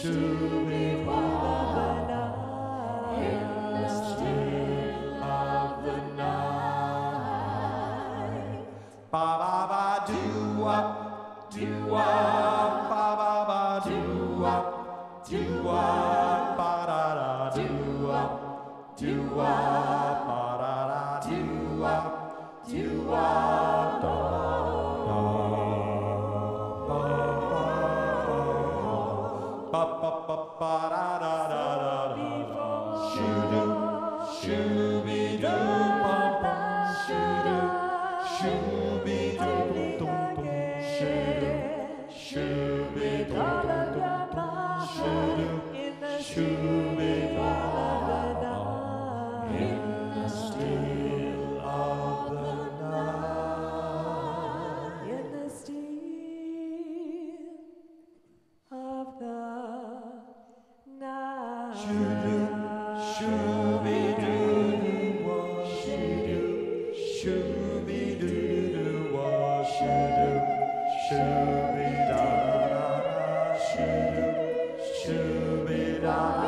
Should be done.